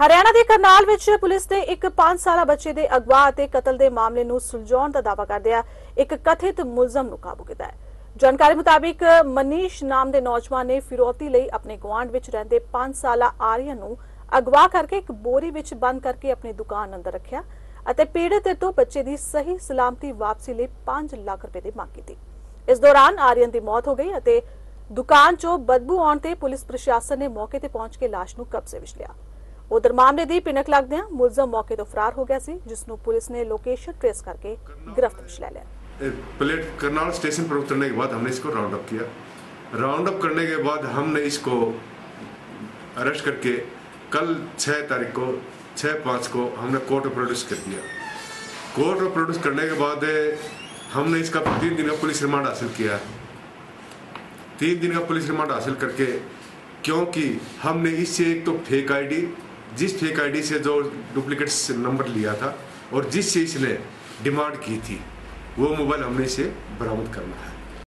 हरियाणा के करनाल में पुलिस ने एक 5 साल बच्चे के अगवा और कतल के मामले को सुलझाने का दावा करदिया एक कथित मुलजम को काबू किया है। जानकारी मुताबिक मनीष नाम के नौजवान ने फिरौती लई अपने गुआंढ विच रहिंदे 5 साल आर्यन नूं अगवा करके एक बोरी विच बंद करके अपनी दुकान अंदर रखिया अते पीड़ित तो बच्चे की सही सलामती वापसी लई 5 लाख रुपए की मांग की। इस दौरान आर्यन की मौत हो गई अते दुकान चो बदबू आने ते पुलिस प्रशासन ने मौके ते पहुंच के लाश नूं कब्जे विच लिया। उधर मामले की भिनक लगदियां मुलजम मौके तो फरार हो गया सी, जिसनूं पुलिस ने लोकेशन ट्रेस करके गिरफ्त विच लै लिया। प्लेट करनाल स्टेशन पर उतरने के बाद हमने इसको राउंड अप किया। राउंड अप करने के बाद हमने इसको अरेस्ट करके कल 6 तारीख को 6/5 को हमने कोर्ट में प्रोड्यूस कर दिया। कोर्ट में प्रोड्यूस करने के बाद हमने इसका 3 दिन का पुलिस रिमांड हासिल किया। 3 दिन का पुलिस रिमांड हासिल करके, क्योंकि हमने इससे एक तो फेक आईडी, जिस फेक आईडी से जो डुप्लीकेट नंबर लिया था और जिससे इसने डिमांड की थी, वो मोबाइल हमने इसे बरामद करना है।